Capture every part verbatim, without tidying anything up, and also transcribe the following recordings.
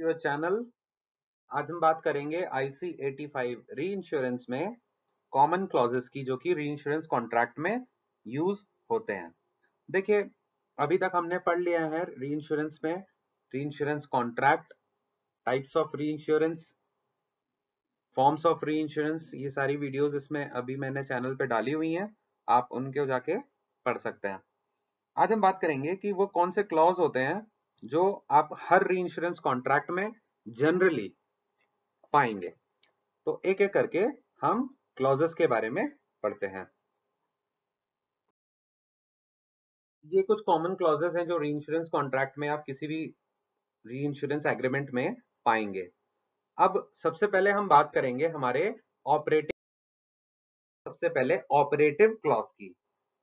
Your channel. आज हम बात करेंगे I C eighty five reinsurance में कॉमन क्लॉजेस की जो कि री इंश्योरेंस कॉन्ट्रैक्ट में यूज होते हैं। देखिए, अभी तक हमने पढ़ लिया है री इंश्योरेंस में reinsurance contract, types of reinsurance, forms of reinsurance, ये सारी वीडियोस इसमें अभी मैंने चैनल पे डाली हुई हैं, आप उनके जाके पढ़ सकते हैं। आज हम बात करेंगे कि वो कौन से क्लॉज होते हैं जो आप हर री इंश्योरेंस कॉन्ट्रैक्ट में जनरली पाएंगे। तो एक एक करके हम क्लॉजेस के बारे में पढ़ते हैं। ये कुछ कॉमन क्लॉजेस हैं जो री इंश्योरेंस कॉन्ट्रैक्ट में आप किसी भी री इंश्योरेंस एग्रीमेंट में पाएंगे। अब सबसे पहले हम बात करेंगे हमारे ऑपरेटिव सबसे पहले ऑपरेटिव क्लॉज की।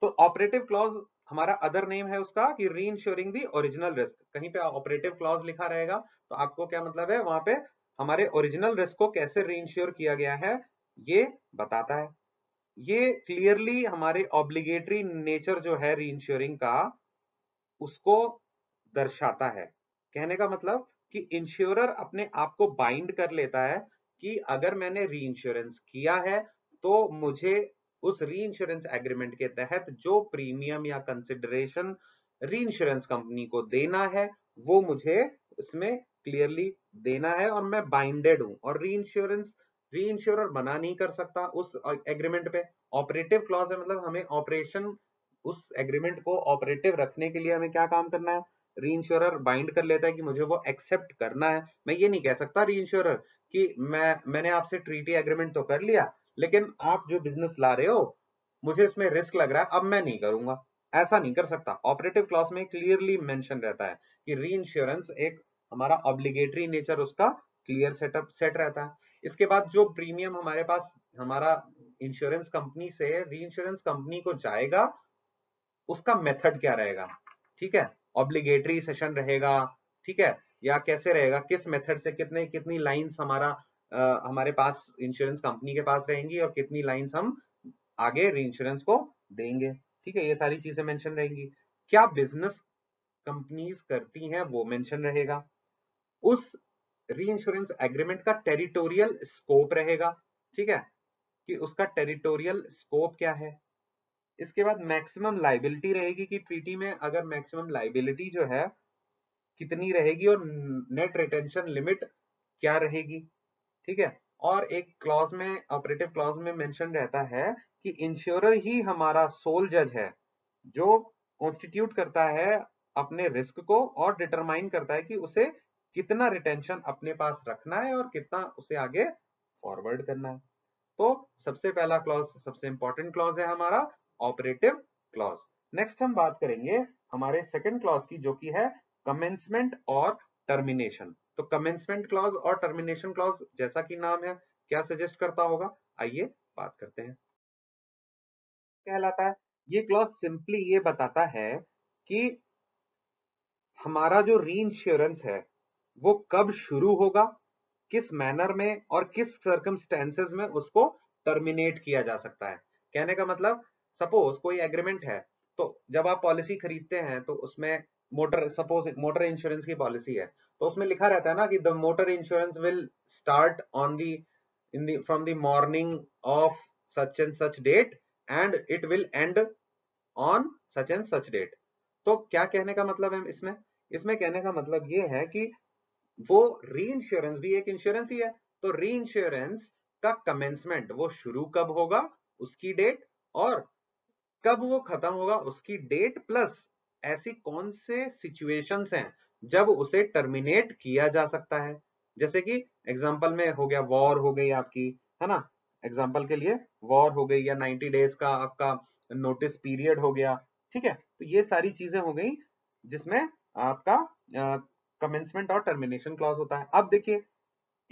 तो ऑपरेटिव क्लॉज हमारा अदर नेम है उसका कि री इंश्योरिंग दी ओरिजिनल रिस्क। कहीं पे ऑपरेटिव क्लॉज लिखा रहेगा तो आपको क्या मतलब है, वहां पे हमारे ओरिजिनल रिस्क को कैसे री इंश्योर किया गया है ये बताता है। ये क्लियरली हमारे ऑब्लिगेटरी नेचर जो है री इंश्योरिंग का उसको दर्शाता है। कहने का मतलब कि इंश्योरर अपने आप को बाइंड कर लेता है कि अगर मैंने री इंश्योरेंस किया है तो मुझे उस री इंश्योरेंस एग्रीमेंट के तहत जो प्रीमियम या कंसिडरेशन री इंश्योरेंस कंपनी को देना है वो मुझे इसमें क्लियरली देना है और मैं बाइंडेड हूं। और री इंश्योरेंस री इंश्योरर मना नहीं कर सकता उस एग्रीमेंट पे। ऑपरेटिव क्लॉज है, मतलब हमें ऑपरेशन उस एग्रीमेंट को ऑपरेटिव रखने के लिए हमें क्या काम करना है, री इंश्योरर बाइंड कर लेता है कि मुझे वो एक्सेप्ट करना है। मैं ये नहीं कह सकता री इंश्योरर कि मैं मैंने आपसे ट्रीटी एग्रीमेंट तो कर लिया लेकिन आप जो बिजनेस ला रहे हो मुझे इसमें रिस्क लग रहा है, अब मैं नहीं करूंगा, ऐसा नहीं कर सकता। ऑपरेटिव क्लॉज में क्लियरली मेंशन रहता है कि री इंश्योरेंस एक हमारा ऑब्लिगेटरी नेचर उसका क्लियर सेटअप सेट रहता है। इसके बाद जो प्रीमियम हमारे पास हमारा इंश्योरेंस कंपनी से री इंश्योरेंस कंपनी को जाएगा उसका मेथड क्या रहेगा, ठीक है, ऑब्लिगेटरी सेशन रहेगा, ठीक है, या कैसे रहेगा, किस मेथड से कितने कितनी लाइंस हमारा Uh, हमारे पास इंश्योरेंस कंपनी के पास रहेंगी और कितनी लाइंस हम आगे री इंश्योरेंस को देंगे, ठीक है, ये सारी चीजें मेंशन रहेंगी। क्या बिजनेस कंपनीज करती हैं वो मेंशन रहेगा। उस री इंश्योरेंस एग्रीमेंट का टेरिटोरियल स्कोप रहेगा, ठीक है, कि उसका टेरिटोरियल स्कोप क्या है। इसके बाद मैक्सिमम लाइबिलिटी रहेगी कि ट्रीटी में अगर मैक्सिमम लाइबिलिटी जो है कितनी रहेगी और नेट रिटेंशन लिमिट क्या रहेगी, ठीक है। और एक क्लॉज में ऑपरेटिव क्लॉज में मेंशन रहता है कि इंश्योरर ही हमारा सोल जज है जो कॉन्स्टिट्यूट करता है अपने रिस्क को और डिटरमाइन करता है कि उसे कितना रिटेंशन अपने पास रखना है और कितना उसे आगे फॉरवर्ड करना है। तो सबसे पहला क्लॉज सबसे इंपॉर्टेंट क्लॉज है हमारा ऑपरेटिव क्लॉज। नेक्स्ट हम बात करेंगे हमारे सेकेंड क्लॉज की जो कि है कमेंसमेंट और टर्मिनेशन। तो कमेंसमेंट क्लॉज और टर्मिनेशन क्लॉज जैसा कि नाम है क्या सजेस्ट करता होगा, आइए बात करते हैं। कहलाता है ये क्लॉज सिंपली ये बताता है कि हमारा जो री इंश्योरेंस है वो कब शुरू होगा, किस मैनर में और किस सर्कमस्टेंसेस में उसको टर्मिनेट किया जा सकता है। कहने का मतलब सपोज कोई एग्रीमेंट है तो जब आप पॉलिसी खरीदते हैं तो उसमें मोटर सपोज मोटर इंश्योरेंस की पॉलिसी है तो उसमें लिखा रहता है ना कि the motor insurance will start on the in the from the morning of such and such date and it will end on such and such date. तो क्या कहने का मतलब है इसमें इसमें कहने का मतलब ये है कि वो री इंश्योरेंस भी एक इंश्योरेंस ही है। तो री इंश्योरेंस का कमेंसमेंट वो शुरू कब होगा उसकी डेट और कब वो खत्म होगा उसकी डेट, प्लस ऐसी कौन से सिचुएशंस हैं जब उसे टर्मिनेट किया जा सकता है। जैसे कि एग्जांपल में हो गया वॉर हो गई आपकी, है ना, एग्जांपल के लिए वॉर हो गई या नब्बे डेज का आपका नोटिस पीरियड हो गया, ठीक है। तो ये सारी चीजें हो गई जिसमें आपका कमेंसमेंट और टर्मिनेशन क्लॉज होता है। अब देखिए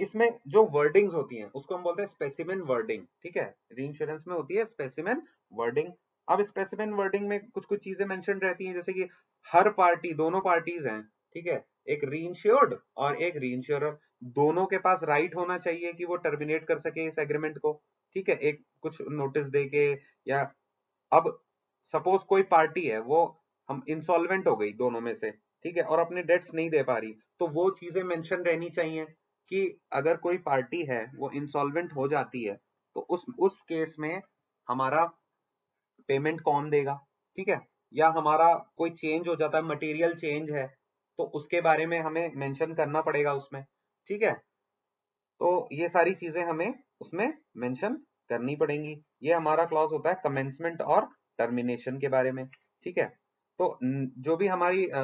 इसमें जो वर्डिंग्स होती हैं उसको हम बोलते हैं स्पेसिमेन वर्डिंग, ठीक है, री इंश्योरेंस में होती है स्पेसिमेन वर्डिंग। अब स्पेसिफिक वर्डिंग में कुछ कुछ चीजें मेंशन रहती हैं जैसे कि हर पार्टी, दोनों पार्टीज हैं, ठीक है, एक री इंश्योर्ड और एक री इंश्योरर, दोनों के पास राइट होना चाहिए कि वो टर्मिनेट कर सके इस एग्रीमेंट को, ठीक है, एक कुछ नोटिस देके। या अब सपोज कोई पार्टी है वो हम इंसॉल्वेंट हो गई दोनों में से, ठीक है, और अपने डेट्स नहीं दे पा रही तो वो चीजें मेंशन रहनी चाहिए कि अगर कोई पार्टी है वो इंसॉल्वेंट हो जाती है तो उस उस केस में हमारा पेमेंट कौन देगा, ठीक है। या हमारा कोई चेंज हो जाता है, मटेरियल चेंज है, तो उसके बारे में हमें मेंशन करना पड़ेगा उसमें, ठीक है। तो ये सारी चीजें हमें उसमें मेंशन करनी पड़ेंगी। ये हमारा क्लॉज होता है कमेंसमेंट और टर्मिनेशन के बारे में, ठीक है। तो जो भी हमारी आ,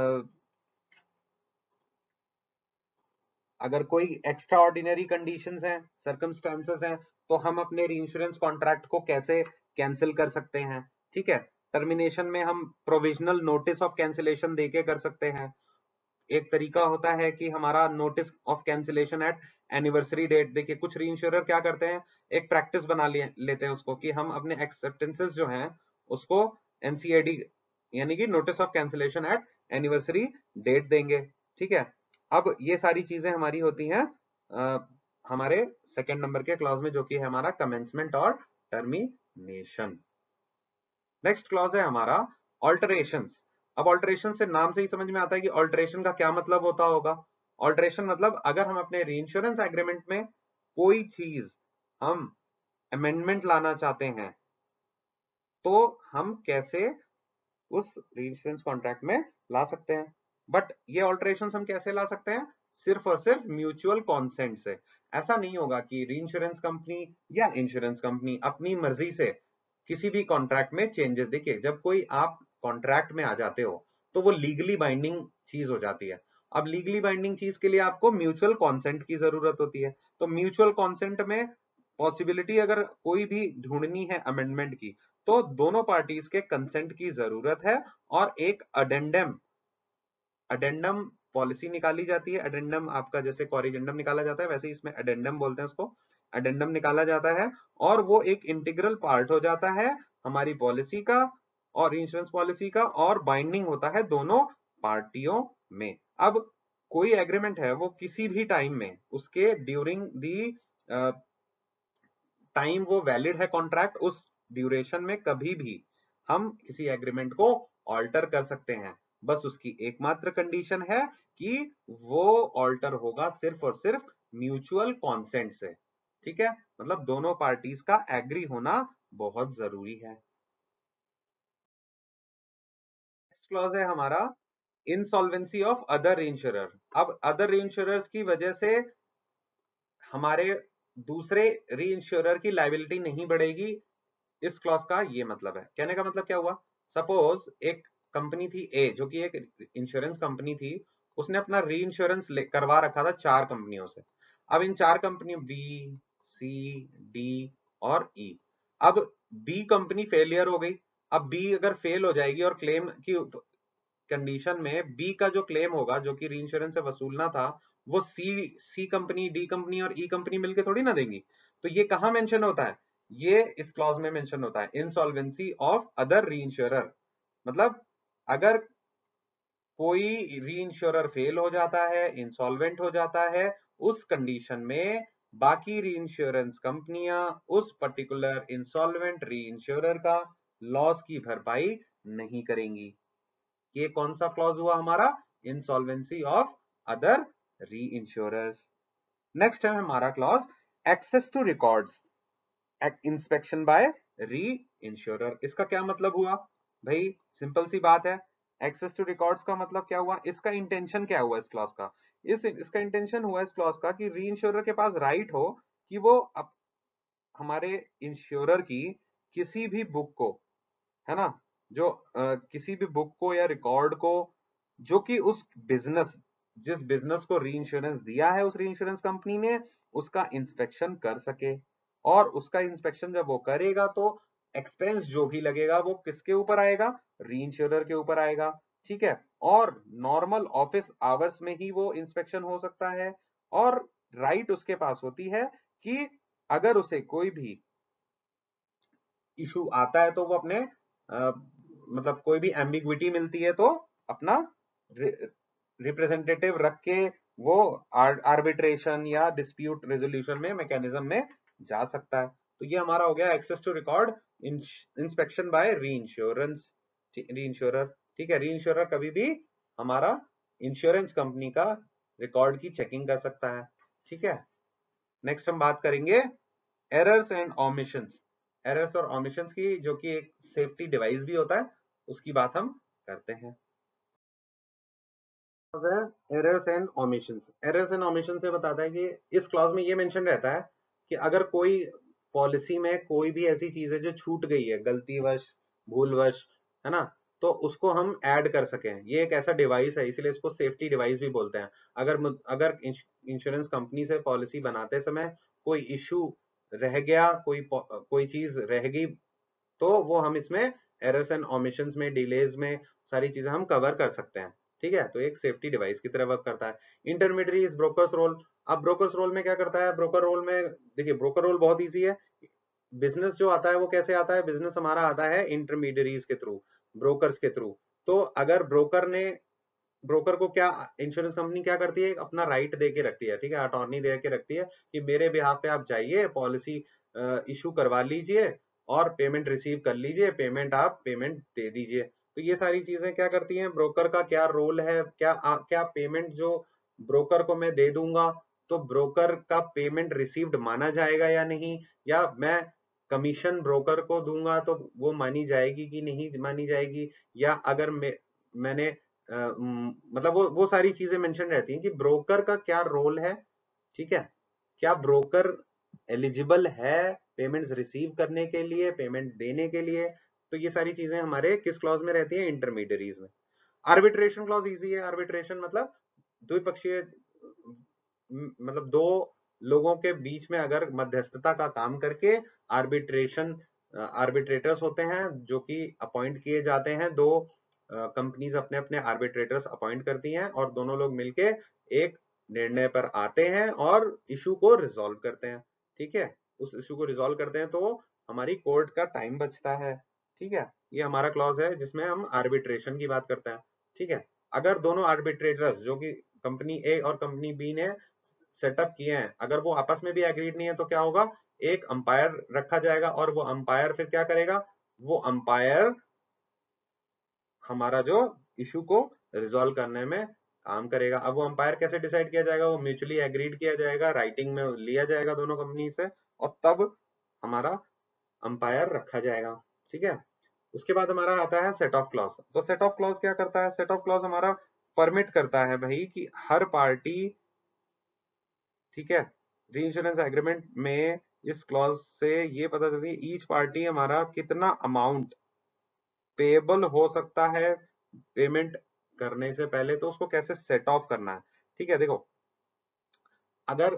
अगर कोई एक्स्ट्रा ऑर्डिनरी कंडीशंस हैं, सर्कमस्टांसेस हैं, तो हम अपने इंश्योरेंस कॉन्ट्रैक्ट को कैसे कैंसिल कर सकते हैं, ठीक है। टर्मिनेशन में हम प्रोविजनल नोटिस ऑफ कैंसिलेशन देके कर सकते हैं। एक तरीका होता है कि हमारा notice of cancellation at anniversary date. देखिए कुछ री इंश्योरर क्या करते हैं, एक प्रैक्टिस बना ले, लेते हैं उसको कि हम अपने एक्सेप्टेंसेस जो हैं उसको एनसीएडी यानी कि notice of cancellation at anniversary date देंगे, ठीक है। अब ये सारी चीजें हमारी होती हैं आ, हमारे सेकेंड नंबर के क्लॉज में, जो कि है हमारा कमेंसमेंट और टर्मिनेशन। नेक्स्ट क्लॉज है हमारा ऑल्टरेशंस। अब ऑल्टरेशन से नाम से ही समझ में आता है कि ऑल्टरेशन का क्या मतलब होता होगा। ऑल्टरेशन मतलब अगर हम अपने रीइंश्योरेंस एग्रीमेंट में कोई चीज हम अमेंडमेंट लाना चाहते हैं तो हम कैसे उस रीइंश्योरेंस कॉन्ट्रैक्ट में ला सकते हैं। बट ये ऑल्टरेशन हम कैसे ला सकते हैं, सिर्फ और सिर्फ म्यूचुअल कॉन्सेंट से। ऐसा नहीं होगा कि रीइंश्योरेंस कंपनी या इंश्योरेंस कंपनी अपनी मर्जी से किसी भी कॉन्ट्रैक्ट में चेंजेस। देखिए जब कोई आप कॉन्ट्रैक्ट में आ जाते हो तो वो लीगली बाइंडिंग चीज हो जाती है। अब लीगली बाइंडिंग चीज के लिए आपको म्यूचुअल कॉन्सेंट की जरूरत होती है। तो म्यूचुअल कॉन्सेंट में पॉसिबिलिटी अगर कोई भी ढूंढनी है अमेंडमेंट की तो दोनों पार्टीज के कंसेंट की जरूरत है और एक अडेंडम अडेंडम पॉलिसी निकाली जाती है। अडेंडम आपका जैसे कॉरिजेंडम निकाला जाता है वैसे इसमें अडेंडम बोलते हैं उसको, अडेंडम निकाला जाता है और वो एक इंटीग्रल पार्ट हो जाता है हमारी पॉलिसी का और इंश्योरेंस पॉलिसी का और बाइंडिंग होता है दोनों पार्टियों में। अब कोई एग्रीमेंट है वो किसी भी टाइम में उसके ड्यूरिंग दी टाइम वो वैलिड है कॉन्ट्रैक्ट, उस ड्यूरेशन में कभी भी हम किसी एग्रीमेंट को ऑल्टर कर सकते हैं। बस उसकी एकमात्र कंडीशन है कि वो ऑल्टर होगा सिर्फ और सिर्फ म्यूचुअल कॉन्सेंट से, ठीक है। मतलब दोनों पार्टीज का एग्री होना बहुत जरूरी है। क्लॉज है हमारा इंसॉल्वेंसी ऑफ अदर इंश्योरर। अब अदर इंश्योरर्स की वजह से हमारे दूसरे री इंश्योरर की लायबिलिटी नहीं बढ़ेगी, इस क्लॉज का ये मतलब है। कहने का मतलब क्या हुआ, सपोज एक कंपनी थी ए जो कि एक इंश्योरेंस कंपनी थी, उसने अपना री इंश्योरेंस करवा रखा था चार कंपनियों से। अब इन चार कंपनियों बी, सी, डी और ई e. अब बी कंपनी फेलियर हो गई। अब बी अगर फेल हो जाएगी और क्लेम की कंडीशन में बी का जो क्लेम होगा जो कि री इंश्योरेंस से वसूलना था वो C C company, D company और ई कंपनी मिलके थोड़ी ना देंगी। तो ये कहाँ मेंशन होता है, ये इस क्लॉज में मेंशन होता है, insolvency of other reinsurer. मतलब अगर कोई री इंश्योरर फेल हो जाता है, इंसॉल्वेंट हो जाता है, उस कंडीशन में बाकी री इंश्योरेंस कंपनियां उस पर्टिकुलर इंसॉल्वेंट री इंश्योरर का लॉस की भरपाई नहीं करेंगी। ये कौन सा क्लॉज हुआ हमारा, insolvency of other reinsurers. Next है हमारा clause access to records, inspection by reinsurer. इसका क्या मतलब हुआ भाई, सिंपल सी बात है। एक्सेस टू रिकॉर्ड्स का मतलब क्या हुआ, इसका इंटेंशन क्या हुआ इस क्लॉज का, इस इसका इंटेंशन हुआ इस क्लॉज का कि री इंश्योरर के पास राइट हो कि वो अब हमारे इंश्योरर की किसी भी बुक को, है ना, जो आ, किसी भी बुक को या रिकॉर्ड को जो कि उस बिजनेस जिस बिजनेस को री इंश्योरेंस दिया है उस री इंश्योरेंस कंपनी ने, उसका इंस्पेक्शन कर सके। और उसका इंस्पेक्शन जब वो करेगा तो एक्सपेंस जो भी लगेगा वो किसके ऊपर आएगा, री इंश्योरर के ऊपर आएगा, ठीक है। और नॉर्मल ऑफिस आवर्स में ही वो इंस्पेक्शन हो सकता है। और राइट उसके पास होती है कि अगर उसे कोई भी इशू आता है तो वो अपने आ, मतलब कोई भी एम्बिग्विटी मिलती है तो अपना रिप्रेजेंटेटिव रख के वो आर, आर्बिट्रेशन या डिस्प्यूट रेजोल्यूशन में मैकेनिज्म में जा सकता है। तो ये हमारा हो गया access to record, inspection by reinsurance reinsurer, ठीक है। री इंश्योरर कभी भी हमारा इंश्योरेंस कंपनी का रिकॉर्ड की चेकिंग कर सकता है। ठीक है, नेक्स्ट हम बात करेंगे एरर्स एंड ऑमिशंस। एरर्स और ऑमिशंस की, जो कि एक सेफ्टी डिवाइस भी होता है, उसकी बात हम करते हैं। Errors and omissions, errors and omissions से बताता है कि इस क्लॉज में ये मेंशन रहता है कि अगर कोई पॉलिसी में कोई भी ऐसी चीज है जो छूट गई है गलतीवश, भूलवश, है ना, तो उसको हम ऐड कर सकें। ये एक ऐसा डिवाइस है, इसलिए इसको सेफ्टी डिवाइस भी बोलते हैं। अगर अगर इंश्योरेंस कंपनी से पॉलिसी बनाते समय कोई इशू रह गया, कोई कोई चीज रह गई, तो वो हम इसमें एरर्स एंड ऑमिशंस में, डिलेज में, सारी चीजें हम कवर कर सकते हैं। ठीक है, तो एक सेफ्टी डिवाइस की तरह वर्क करता है। Intermediaries, brokers role. अब ब्रोकर्स रोल में क्या करता है, ब्रोकर रोल में देखिए, ब्रोकर रोल बहुत इजी है। बिजनेस जो आता है वो कैसे आता है, बिजनेस हमारा आता है इंटरमीडियरीज के थ्रू, ब्रोकर्स के थ्रू। तो अगर ब्रोकर ने, ब्रोकर को क्या इंश्योरेंस कंपनी क्या करती है, अपना राइट दे के रखती है। ठीक है, अटॉर्नी दे के रखती है कि मेरे बिहाफ पे आप जाइए, पॉलिसी इशू करवा लीजिए और पेमेंट रिसीव कर लीजिए, पेमेंट आप पेमेंट दे दीजिए। तो ये सारी चीजें क्या करती हैं, ब्रोकर का क्या रोल है, क्या क्या पेमेंट जो ब्रोकर को मैं दे दूंगा तो ब्रोकर का पेमेंट रिसीव्ड माना जाएगा या नहीं, या मैं कमीशन ब्रोकर को दूंगा तो वो मानी जाएगी कि नहीं मानी जाएगी, या अगर मैं मैंने आ, मतलब वो वो सारी चीजें मेंशन रहती हैं कि ब्रोकर का क्या रोल है। ठीक है, क्या ब्रोकर एलिजिबल है पेमेंट्स रिसीव करने के लिए, पेमेंट देने के लिए। तो ये सारी चीजें हमारे किस क्लॉज में रहती हैं, इंटरमीडियरीज में। आर्बिट्रेशन क्लॉज इजी है। आर्बिट्रेशन मतलब द्विपक्षीय, मतलब दो लोगों के बीच में अगर मध्यस्थता का काम करके आर्बिट्रेशन, आर्बिट्रेटर्स होते हैं जो कि अपॉइंट किए जाते हैं। दो कंपनीज अपने अपने आर्बिट्रेटर्स अपॉइंट करती हैं और दोनों लोग मिलके एक निर्णय पर आते हैं और इशू को रिजॉल्व करते हैं। ठीक है, उस इशू को रिजॉल्व करते हैं तो हमारी कोर्ट का टाइम बचता है। ठीक है, ये हमारा क्लॉज है जिसमें हम आर्बिट्रेशन की बात करते हैं। ठीक है, अगर दोनों आर्बिट्रेटर्स जो कि कंपनी ए और कंपनी बी ने सेटअप किए हैं, अगर वो आपस में भी एग्रीड नहीं है तो क्या होगा, एक अंपायर रखा जाएगा और वो अंपायर फिर क्या करेगा, वो अंपायर हमारा जो इशू को रिजॉल्व करने में काम करेगा। अब वो अंपायर कैसे डिसाइड किया जाएगा, वो म्यूचुअली एग्रीड किया जाएगा, राइटिंग में लिया जाएगा दोनों कंपनी से, और तब हमारा अंपायर रखा जाएगा। ठीक है, उसके बाद हमारा आता है सेट ऑफ क्लॉज। तो सेट ऑफ क्लॉज क्या करता है, सेट ऑफ क्लॉज हमारा परमिट करता है भाई कि हर पार्टी, ठीक है, री इंश्योरेंस एग्रीमेंट में इस क्लॉज से ये पता चलती है ईच पार्टी हमारा कितना अमाउंट पेएबल हो सकता है पेमेंट करने से पहले, तो उसको कैसे सेट ऑफ करना है। ठीक है, देखो, अगर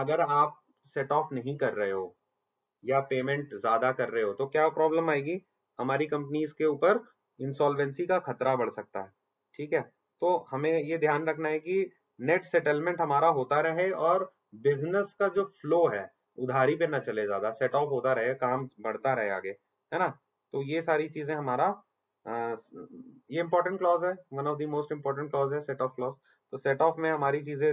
अगर आप सेट ऑफ नहीं कर रहे हो या पेमेंट ज्यादा कर रहे हो तो क्या प्रॉब्लम आएगी, हमारी कंपनीज के ऊपर इंसॉल्वेंसी का खतरा बढ़ सकता है। ठीक है, तो हमें ये ध्यान रखना है कि नेट सेटलमेंट हमारा होता रहे और बिजनेस का जो फ्लो है उधारी पे ना चले ज्यादा, सेट ऑफ होता रहे, काम बढ़ता रहे आगे, है ना। तो ये सारी चीजें हमारा आ, ये इम्पोर्टेंट क्लॉज है, one of the most important clause है सेट ऑफ क्लॉज। तो सेट ऑफ में हमारी चीजें,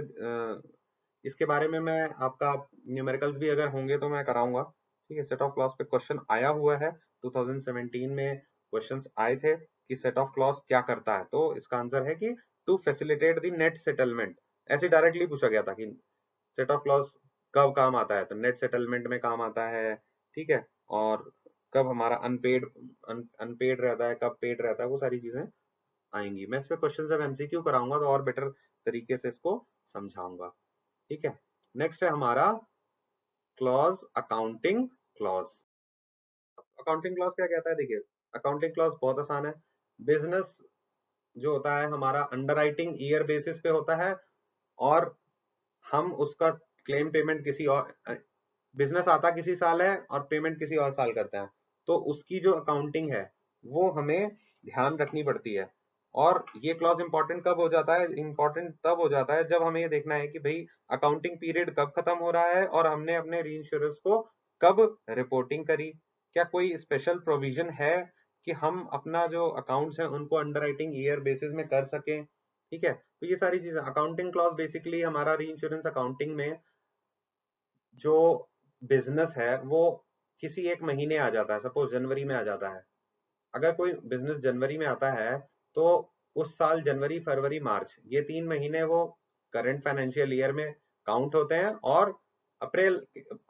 इसके बारे में मैं आपका न्यूमेरिकल्स भी अगर होंगे तो मैं कराऊंगा। ठीक है, सेट ऑफ क्लॉज पे क्वेश्चन आया हुआ है, टू थाउजेंड सेवेंटीन में क्वेश्चन आए थे कि सेट ऑफ क्लॉज क्या करता है। तो इसका आंसर है कि to facilitate the net settlement. ऐसे डायरेक्टली पूछा गया था कि सेट ऑफ क्लॉज कब काम आता है, तो नेट सेटलमेंट में काम आता है। ठीक है, और कब हमारा अनपेड अनपेड रहता है, कब पेड रहता है, वो सारी चीजें आएंगी। मैं इस पे क्वेश्चंस अब एमसीक्यू कराऊंगा तो और बेटर तरीके से इसको समझाऊंगा। ठीक है, नेक्स्ट है हमारा clause accounting clause. Accounting clause क्या कहता है, देखिए अकाउंटिंग क्लॉज बहुत आसान है। बिजनेस जो होता है हमारा अंडरराइटिंग ईयर बेसिस पे होता है और हम उसका क्लेम पेमेंट किसी और, बिजनेस आता किसी साल है और पेमेंट किसी और साल करते हैं, तो उसकी जो अकाउंटिंग है वो हमें ध्यान रखनी पड़ती है। और ये क्लॉज इंपॉर्टेंट कब हो जाता है, इंपॉर्टेंट तब हो जाता है जब हमें ये देखना है कि भाई अकाउंटिंग पीरियड कब खत्म हो रहा है और हमने अपने री इंश्योरेंस को कब रिपोर्टिंग करी। क्या कोई स्पेशल प्रोविजन है कि हम अपना जो अकाउंट्स हैं उनको अंडरराइटिंग ईयर बेसिस में कर सकें। ठीक है, तो ये सारी चीजें अकाउंटिंग क्लॉज बेसिकली हमारा री इंश्योरेंस अकाउंटिंग में जो बिजनेस है वो किसी एक महीने आ जाता है, सपोज जनवरी में आ जाता है। अगर कोई बिजनेस जनवरी में आता है तो उस साल जनवरी, फरवरी, मार्च, ये तीन महीने वो करंट फाइनेंशियल ईयर में काउंट होते हैं और अप्रैल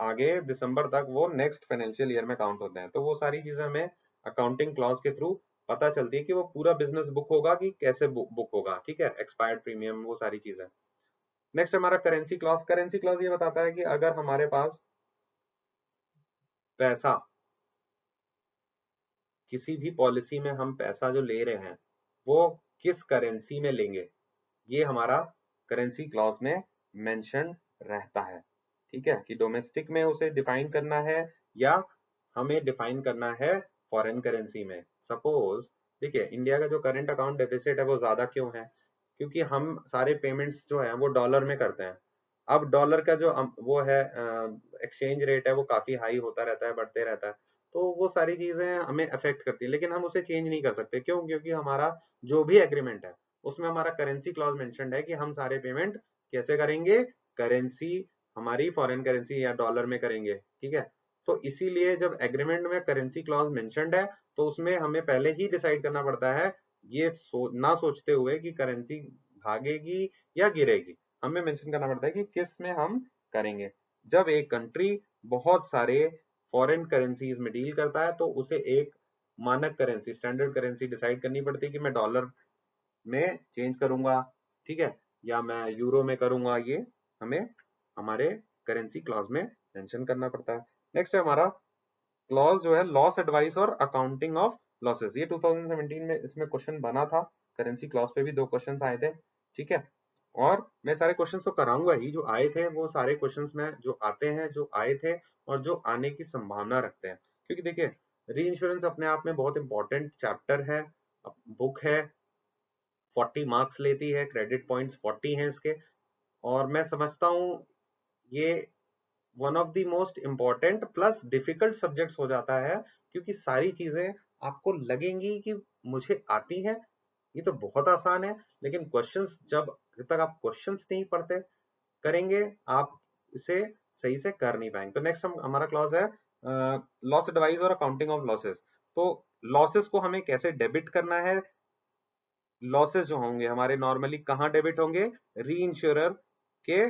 आगे दिसंबर तक वो नेक्स्ट फाइनेंशियल ईयर में काउंट होते हैं। तो वो सारी चीजें हमें अकाउंटिंग क्लॉज के थ्रू पता चलती है कि वो पूरा बिजनेस बुक होगा कि कैसे बुक होगा, ठीक है, एक्सपायर्ड प्रीमियम, वो सारी चीजें। नेक्स्ट हमारा करेंसी क्लॉज। करेंसी क्लॉज ये बताता है कि अगर हमारे पास पैसा, किसी भी पॉलिसी में हम पैसा जो ले रहे हैं वो किस करेंसी में लेंगे, ये हमारा करेंसी क्लॉज में मेंशन रहता है, ठीक है, कि डोमेस्टिक में उसे डिफाइन करना है या हमें डिफाइन करना है फॉरेन करेंसी में। सपोज देखिए, इंडिया का जो करंट अकाउंट डेफिसिट है वो ज्यादा क्यों है, क्योंकि हम सारे पेमेंट्स जो है वो डॉलर में करते हैं। अब डॉलर का जो वो है एक्सचेंज रेट है वो काफी हाई होता रहता है, बढ़ते रहता है, तो वो सारी चीजें हमें अफेक्ट करती है, लेकिन हम उसे चेंज नहीं कर सकते। क्यों? क्योंकि हमारा जो भी एग्रीमेंट है उसमें हमारा करेंसी क्लॉज मेंशनड है कि हम सारे पेमेंट कैसे करेंगे, करेंसी हमारी फॉरेन करेंसी या डॉलर में करेंगे, ठीक है। तो इसीलिए जब एग्रीमेंट में करेंसी क्लॉज मेंशनड है तो उसमें हमें पहले ही डिसाइड करना पड़ता है, ये सो, ना सोचते हुए कि करेंसी भागेगी या गिरेगी, हमें मेंशन करना पड़ता है कि किस में हम करेंगे। जब एक कंट्री बहुत सारे फॉरेन करेंसीज में डील करता है तो उसे एक मानक करेंसी, स्टैंडर्ड करेंसी डिसाइड करनी पड़ती है कि मैं डॉलर में चेंज करूंगा, ठीक है, या मैं यूरो में करूंगा, ये हमें हमारे करेंसी क्लॉज में मेंशन करना पड़ता है। नेक्स्ट है हमारा क्लॉज जो है लॉस एडवाइस और अकाउंटिंग ऑफ लॉसेस। ये दो हज़ार सत्रह में इसमें क्वेश्चन बना था, करेंसी क्लॉज पे भी दो क्वेश्चंस आए थे, ठीक है, और मैं सारे क्वेश्चंस तो कराऊंगा ही, जो आए थे वो सारे क्वेश्चंस में जो आते हैं, जो आए थे और जो आने की संभावना रखते हैं, क्योंकि देखिए री इंश्योरेंस अपने आप में बहुत इंपॉर्टेंट चैप्टर है, बुक है, चालीस मार्क्स लेती है, क्रेडिट पॉइंट्स चालीस हैं इसके, और मैं समझता हूँ ये one of the most important plus difficult subjects हो जाता है, क्योंकि सारी चीजें आपको लगेंगी कि मुझे आती है, ये तो बहुत आसान है, लेकिन क्वेश्चंस जब जब तक आप क्वेश्चंस नहीं पढ़ते करेंगे आप इसे सही से कर नहीं पाएंगे। तो नेक्स्ट हम हमारा क्लॉज है लॉस एडवाइस और अकाउंटिंग ऑफ लॉसेस। तो लॉसेस को हमें कैसे डेबिट करना है, लॉसेस जो होंगे हमारे नॉर्मली कहाँ डेबिट होंगे, री इंश्योरर के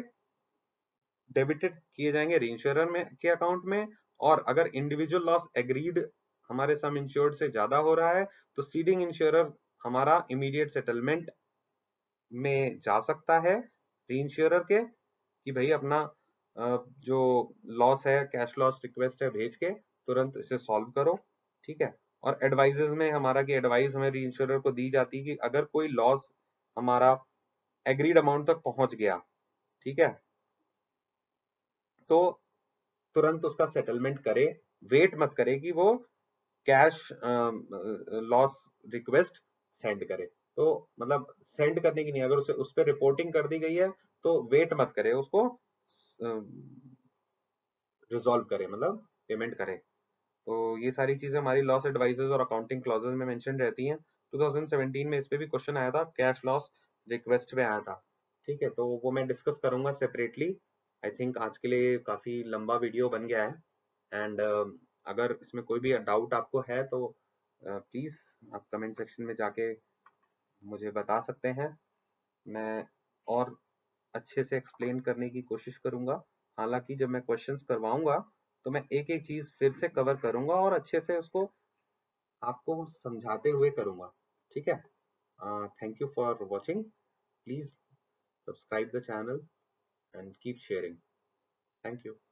डेबिटेड किए जाएंगे, री इंश्योरर में के अकाउंट में, और अगर इंडिविजुअल लॉस एग्रीड हमारे सम इंश्योर्ड से ज्यादा हो रहा है तो सीडिंग इंश्योरर हमारा इमीडिएट सेटलमेंट में जा सकता है री इंश्योरर के, कि भाई अपना जो लॉस है, कैश लॉस रिक्वेस्ट है भेज के तुरंत इसे सॉल्व करो, ठीक है। और एडवाइजेस में हमारा कि एडवाइस हमें री इंश्योरर को दी जाती है कि अगर कोई लॉस हमारा एग्रीड अमाउंट तक पहुंच गया, ठीक है, तो तुरंत उसका सेटलमेंट करे, वेट मत करे कि वो कैश लॉस रिक्वेस्ट सेंड करे, तो मतलब सेंड करने की नहीं, अगर उसे उस पर रिपोर्टिंग कर दी गई है तो वेट मत करे, उसको रिजॉल्व करे, मतलब पेमेंट करे। तो ये सारी चीजें हमारी लॉस एडवाइजेस और अकाउंटिंग क्लॉजेस में मेंशन रहती हैं। दो हज़ार सत्रह में इस पे भी क्वेश्चन आया था, कैश लॉस रिक्वेस्ट पे आया था, ठीक है, तो वो मैं डिस्कस करूंगा सेपरेटली। आई थिंक आज के लिए काफ़ी लंबा वीडियो बन गया है, एंड uh, अगर इसमें कोई भी डाउट आपको है तो प्लीज़ uh, आप कमेंट सेक्शन में जाके मुझे बता सकते हैं, मैं और अच्छे से एक्सप्लेन करने की कोशिश करूंगा। हालांकि जब मैं क्वेश्चंस करवाऊंगा तो मैं एक एक चीज़ फिर से कवर करूंगा और अच्छे से उसको आपको समझाते हुए करूंगा, ठीक है। Thank you for watching, please subscribe the channel and keep sharing. Thank you.